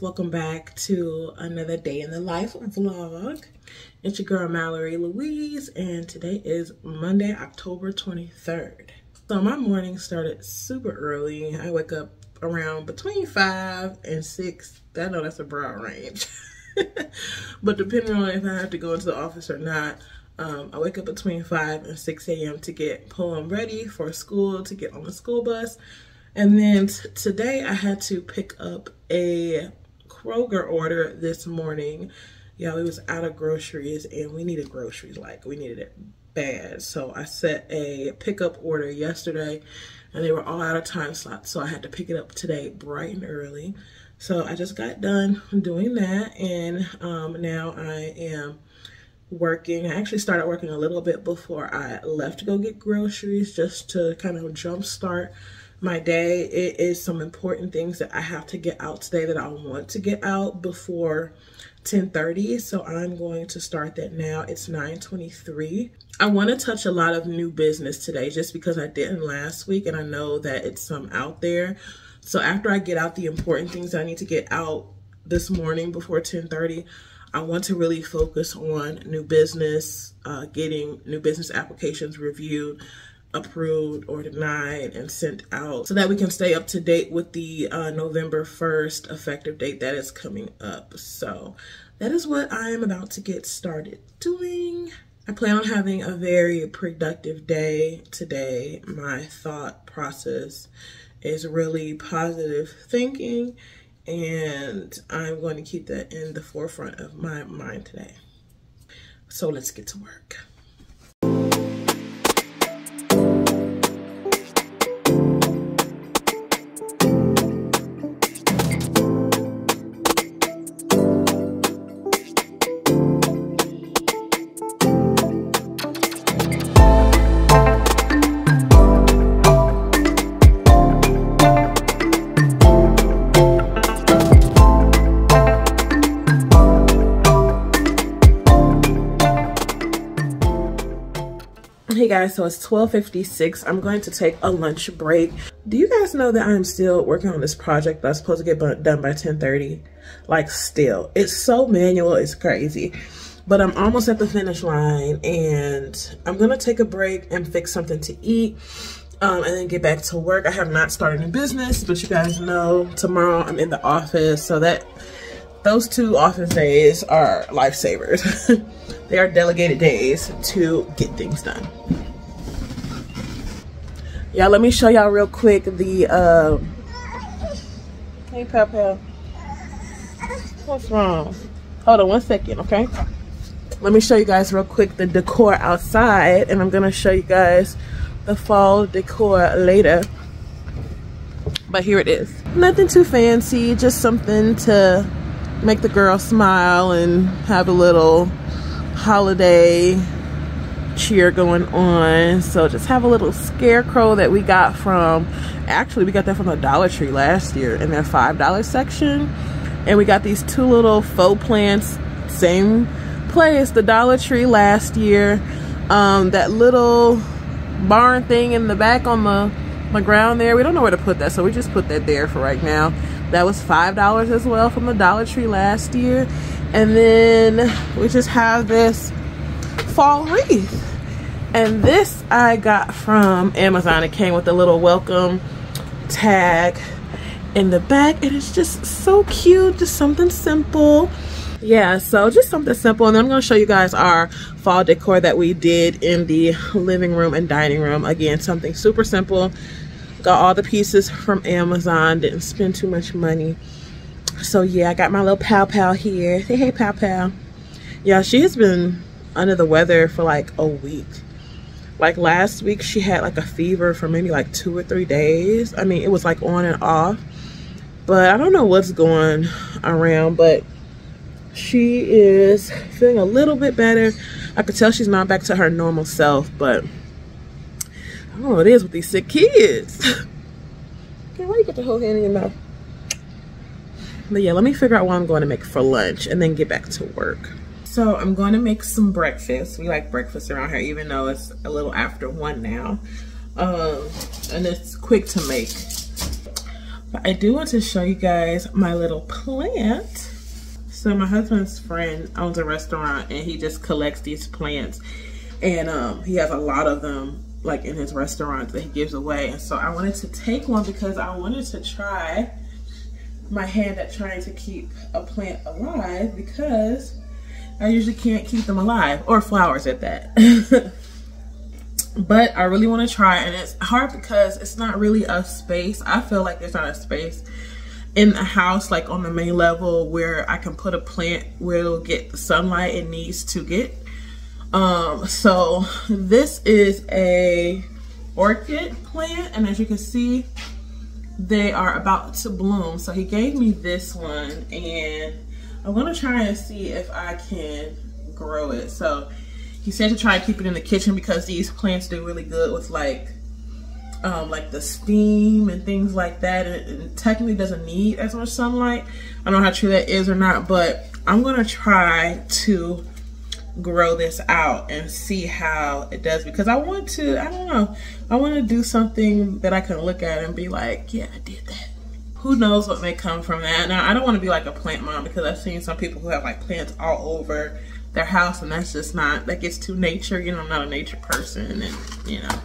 Welcome back to another day in the life vlog. It's your girl Mallory Louise, and today is Monday, October 23rd. So my morning started super early. I wake up around between 5 and 6. I know that's a broad range, but depending on if I have to go into the office or not, I wake up between 5 and 6 a.m. to get Poem ready for school, to get on the school bus. And then today I had to pick up a Kroger order this morning. Y'all, it was out of groceries and we needed groceries, like we needed it bad. So I set a pickup order yesterday and they were all out of time slots. So I had to pick it up today bright and early. So I just got done doing that, and now I am working. I actually started working a little bit before I left to go get groceries just to kind of jumpstart my day. It is some important things that I have to get out today that I want to get out before 10:30, so I'm going to start that now. It's 9:23. I want to touch a lot of new business today just because I didn't last week, and I know that it's some out there. So after I get out the important things I need to get out this morning before 10:30, I want to really focus on new business, getting new business applications reviewed, approved or denied, and sent out so that we can stay up to date with the November 1st effective date that is coming up. So that is what I am about to get started doing. I plan on having a very productive day today. My thought process is really positive thinking, and I'm going to keep that in the forefront of my mind today. So let's get to work. Hey guys, so it's 12:56. I'm going to take a lunch break. Do you guys know that I'm still working on this project that's supposed to get done by 10:30? Like, still. It's so manual, it's crazy. But I'm almost at the finish line, and I'm gonna take a break and fix something to eat, and then get back to work. I have not started in business, but you guys know tomorrow I'm in the office, so that those two office days are lifesavers. They are delegated days to get things done. Y'all, let me show y'all real quick the, hey, Papa, what's wrong? Hold on 1 second, okay? Let me show you guys real quick the decor outside, and I'm gonna show you guys the fall decor later. But here it is. Nothing too fancy, just something to make the girl smile and have a little holiday cheer going on. So just have a little scarecrow that we got from, actually we got that from the Dollar Tree last year in their $5 section, and we got these two little faux plants, same place, the Dollar Tree last year. That little barn thing in the back on the ground there, we don't know where to put that, so we just put that there for right now. That was $5 as well from the Dollar Tree last year. And then we just have this fall wreath. And this I got from Amazon. It came with a little welcome tag in the back. And it's just so cute, just something simple. Yeah, so just something simple. And then I'm gonna show you guys our fall decor that we did in the living room and dining room. Again, something super simple. Got all the pieces from Amazon, didn't spend too much money. So yeah, I got my little Pow Pow here. Say hey, Pow Pow. Yeah, she has been under the weather for like a week. Like last week she had like a fever for maybe like 2 or 3 days. I mean, it was like on and off, but I don't know what's going around, but she is feeling a little bit better. I could tell she's not back to her normal self, but I don't know what it is with these sick kids. Okay, why you got the whole hand in your mouth? But yeah, let me figure out what I'm going to make for lunch and then get back to work. So I'm going to make some breakfast. We like breakfast around here, even though it's a little after 1 now. And it's quick to make. But I do want to show you guys my little plant. So my husband's friend owns a restaurant and he just collects these plants, and he has a lot of them like in his restaurant that he gives away. And so I wanted to take one because I wanted to try my hand at trying to keep a plant alive, because I usually can't keep them alive, or flowers at that. But I really want to try, and it's hard because it's not really a space. I feel like there's not a space in the house, like on the main level, where I can put a plant where it'll get the sunlight it needs to get. So this is a orchid plant, and as you can see, they are about to bloom. So he gave me this one, and I'm gonna try and see if I can grow it. So he said to try and keep it in the kitchen because these plants do really good with like the steam and things like that, and it technically doesn't need as much sunlight. I don't know how true that is or not, but I'm gonna try to grow this out and see how it does, because I want to, I don't know, I want to do something that I can look at and be like, yeah, I did that. Who knows what may come from that. Now I don't want to be like a plant mom, because I've seen some people who have like plants all over their house, and that's just not, that gets too nature, you know. I'm not a nature person, and you know,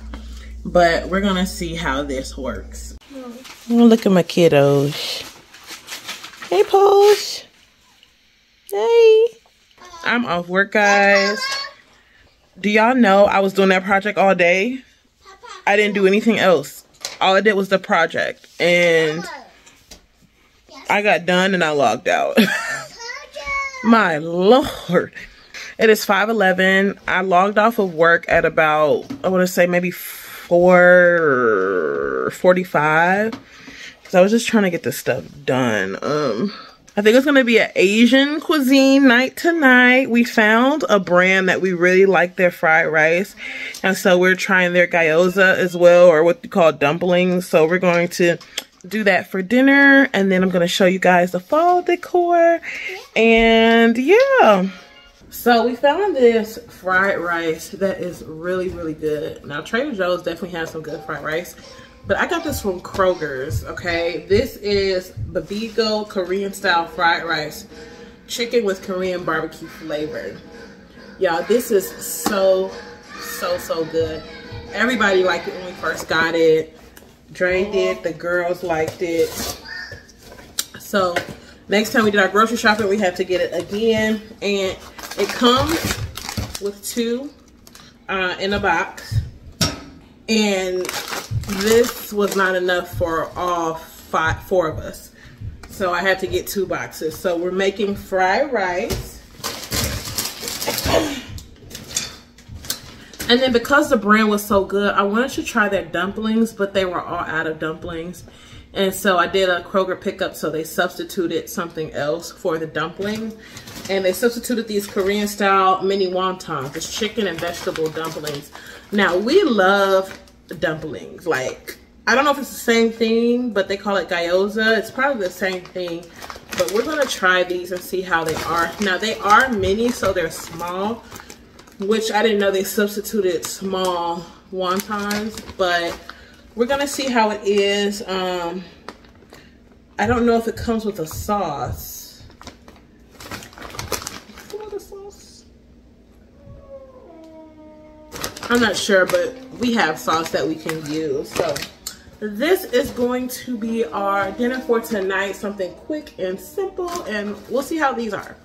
but we're gonna see how this works. Oh, look at my kiddos. Hey, Poosh. Hey. I'm off work, guys. Do y'all know I was doing that project all day? I didn't do anything else. All I did was the project, and I got done and I logged out. My Lord. It is 5:11. I logged off of work at about, I want to say maybe 4:45, because I was just trying to get this stuff done. I think it's gonna be an Asian cuisine night tonight. We found a brand that we really like their fried rice, and so we're trying their gyoza as well, or what you call dumplings. So we're going to do that for dinner, and then I'm gonna show you guys the fall decor, and yeah. So we found this fried rice that is really, really good. Now Trader Joe's definitely has some good fried rice, but I got this from Kroger's, okay? This is Bibigo Korean style fried rice, chicken with Korean barbecue flavor. Y'all, this is so good. Everybody liked it when we first got it. Dre did, the girls liked it. So next time we did our grocery shopping, we had to get it again. And it comes with 2 in a box. And this was not enough for all 4 of us, so I had to get 2 boxes. So we're making fried rice, and then because the brand was so good, I wanted to try their dumplings, but they were all out of dumplings, and so I did a Kroger pickup. So they substituted something else for the dumpling, and they substituted these Korean style mini wontons. It's chicken and vegetable dumplings. Now we love dumplings. Like, I don't know if it's the same thing, but they call it gyoza. It's probably the same thing, but we're gonna try these and see how they are. Now they are mini, so they're small, which I didn't know they substituted small wontons, but we're gonna see how it is. I don't know if it comes with a sauce. I'm not sure, but we have sauce that we can use. So this is going to be our dinner for tonight, something quick and simple, and we'll see how these are.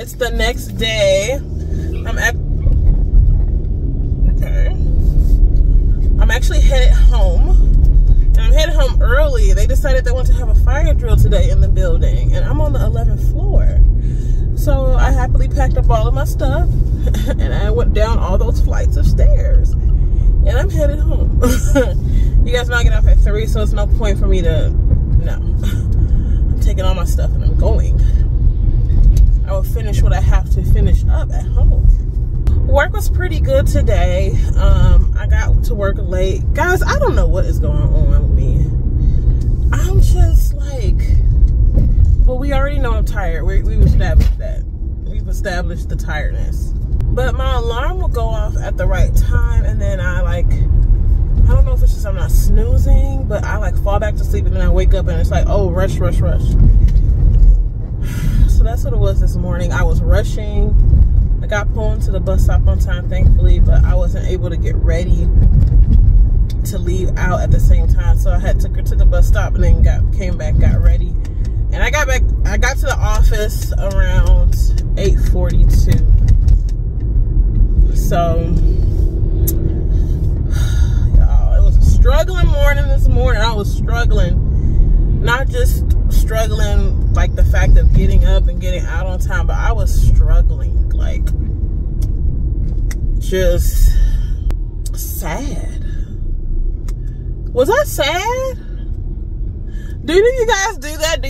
It's the next day. I'm actually headed home. And I'm headed home early. They decided they want to have a fire drill today in the building. And I'm on the 11th floor. So I happily packed up all of my stuff. And I went down all those flights of stairs. And I'm headed home. You guys know I get off at 3, so it's no point for me to... No. I'm taking all my stuff and I'm going. I will finish what I have to finish up at home. Work was pretty good today. I got to work late. Guys, I don't know what is going on with me. I'm just like, well, we already know I'm tired. We've established that. We've established the tiredness. But my alarm will go off at the right time, and then I don't know if it's just I'm not snoozing, but I like fall back to sleep, and then I wake up and it's like, oh, rush, rush, rush. So that's what it was this morning. I was rushing. I got pulled to the bus stop on time, thankfully, but I wasn't able to get ready to leave out at the same time. So I had to go to the bus stop and then came back, got ready. And I got to the office around 8:42. So, y'all, it was a struggling morning this morning. I was struggling, not just struggling like the fact of getting up and getting out on time, but I was struggling. Like, just sad. Was I sad? Do you guys do that?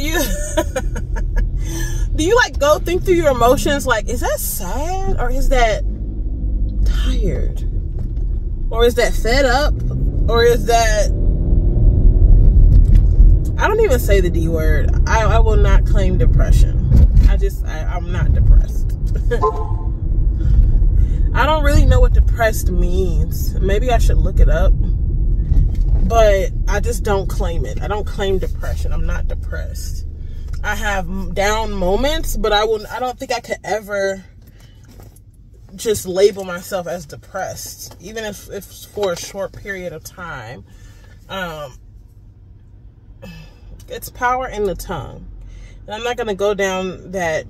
Do you like go think through your emotions? Like, is that sad, or is that tired, or is that fed up, or is that... I don't even say the D word. I will not claim depression. I'm not depressed. I don't really know what depressed means. Maybe I should look it up, but I just don't claim it. I don't claim depression. I'm not depressed. I have down moments, but I don't think I could ever just label myself as depressed, even if for a short period of time. It's power in the tongue. And I'm not going to go down that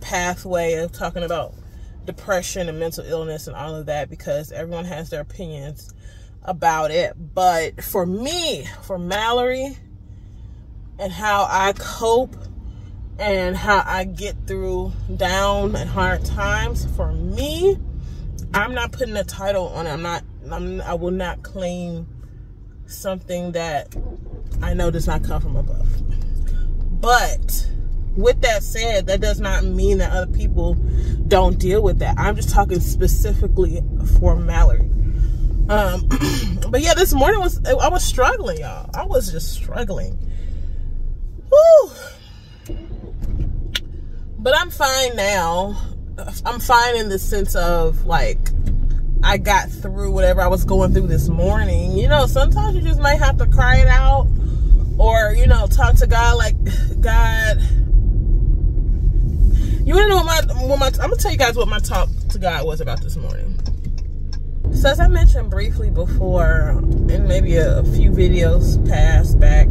pathway of talking about depression and mental illness and all of that, because everyone has their opinions about it. But for me, for Mallory, and how I cope and how I get through down and hard times, for me, I'm not putting a title on it. I will not claim something that I know does not come from above. But with that said, that does not mean that other people don't deal with that. I'm just talking specifically for Mallory. But yeah, this morning I was struggling, y'all. I was just struggling. Woo! But I'm fine now. I'm fine in the sense of, like, I got through whatever I was going through this morning. You know, sometimes you just might have to cry it out, or, you know, talk to God. Like, God, you want to know what my I'm going to tell you guys what my talk to God was about this morning. So as I mentioned briefly before, in maybe a few videos past back,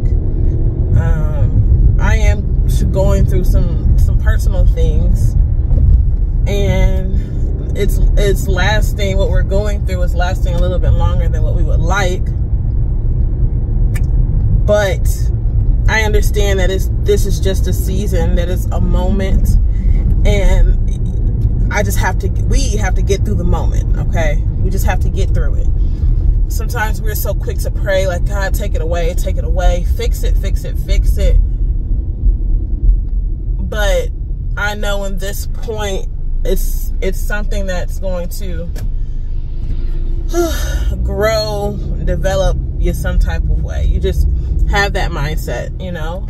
I am going through some personal things, and it's lasting. What we're going through is lasting a little bit longer than what we would like, but I understand that this is just a season, that it's a moment, and we have to get through the moment. Okay, we just have to get through it. Sometimes we're so quick to pray, like, God, take it away, fix it, fix it, fix it. But I know in this point, it's something that's going to grow, develop you some type of way. You just have that mindset, you know?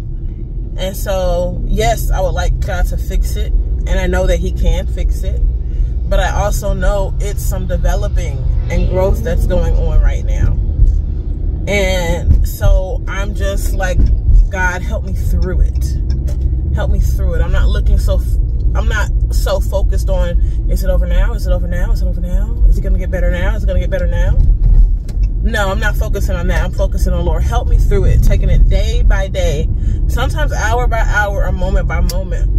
And so, yes, I would like God to fix it, and I know that he can fix it, but I also know it's some developing and growth that's going on right now. And so I'm just like, God, help me through it. Help me through it. I'm not so focused on, is it over now? Is it over now? Is it over now? Is it going to get better now? Is it going to get better now? No, I'm not focusing on that. I'm focusing on, Lord, help me through it. Taking it day by day, sometimes hour by hour or moment by moment.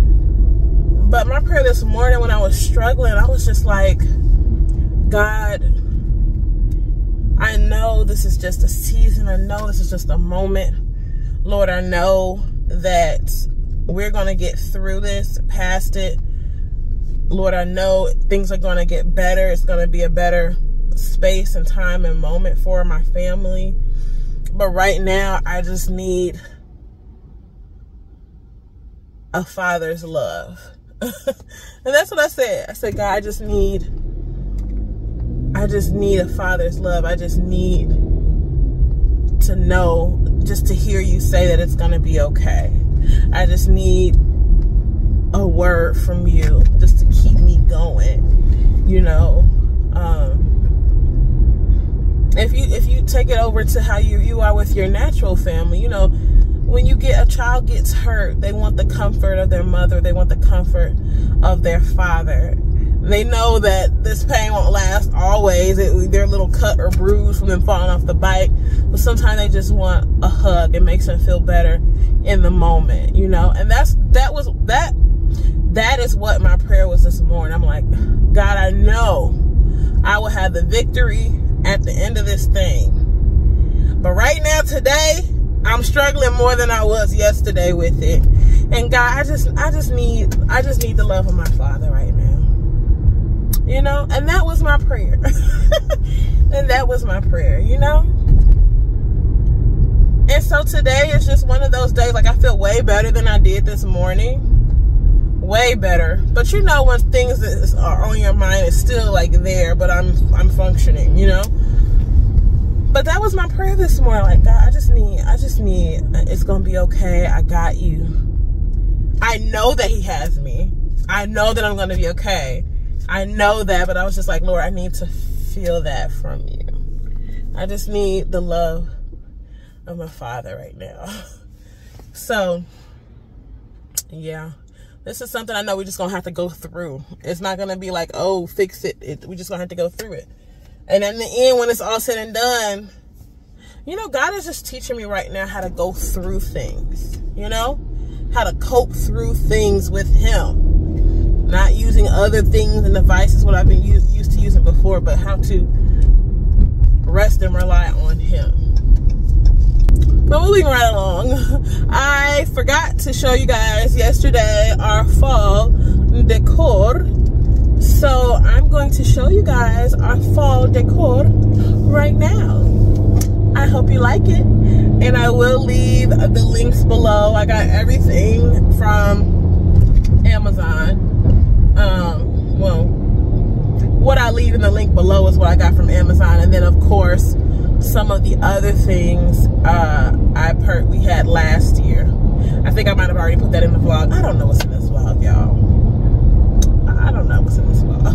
But my prayer this morning when I was struggling, I was just like, God, I know this is just a season. I know this is just a moment. Lord, I know that we're going to get through this, past it. Lord, I know things are going to get better. It's going to be a better space and time and moment for my family. But right now, I just need a father's love. And that's what I said. I said, God, I just need a father's love. I just need to know, just to hear you say that it's going to be okay. I just need a word from you just to keep me going, you know. If you take it over to how you are with your natural family, you know, when you get a child gets hurt, they want the comfort of their mother, they want the comfort of their father. They know that this pain won't last always. Their little cut or bruise from them falling off the bike. But sometimes they just want a hug. It makes them feel better in the moment, you know. And that is what my prayer was this morning. I'm like, God, I know I will have the victory at the end of this thing. But right now, today, I'm struggling more than I was yesterday with it. And God, I just need the love of my Father right now. You know, and that was my prayer. And that was my prayer, you know. And so today is just one of those days, like, I feel way better than I did this morning. Way better. But you know, when things that are on your mind is still like there, but I'm functioning, you know. But that was my prayer this morning. Like, God, I just need, it's gonna be okay. I got you. I know that he has me. I know that I'm gonna be okay. I know that, but I was just like, Lord, I need to feel that from you. I just need the love of my Father right now. So, yeah, this is something I know we're just going to have to go through. It's not going to be like, oh, fix it. We're just going to have to go through it. And in the end, when it's all said and done, you know, God is just teaching me right now how to go through things, you know, how to cope through things with him. Not using other things and devices, what I've been used to using before, but how to rest and rely on him. But moving right along, I forgot to show you guys yesterday our fall decor. So I'm going to show you guys our fall decor right now. I hope you like it. And I will leave the links below. I got everything from Amazon. Well, what I leave in the link below is what I got from Amazon, and then of course some of the other things we had last year. I think I might have already put that in the vlog. I don't know what's in this vlog, y'all. I don't know what's in this vlog.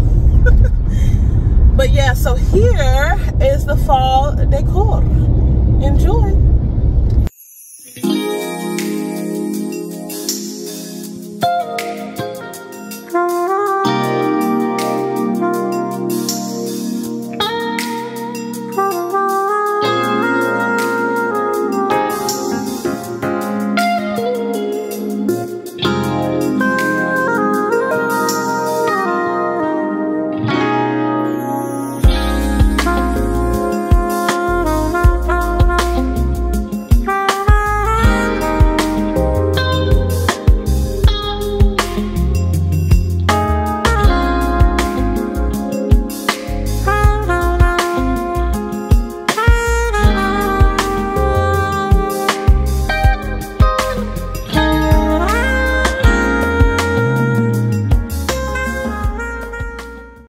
But yeah, so here is the fall decor.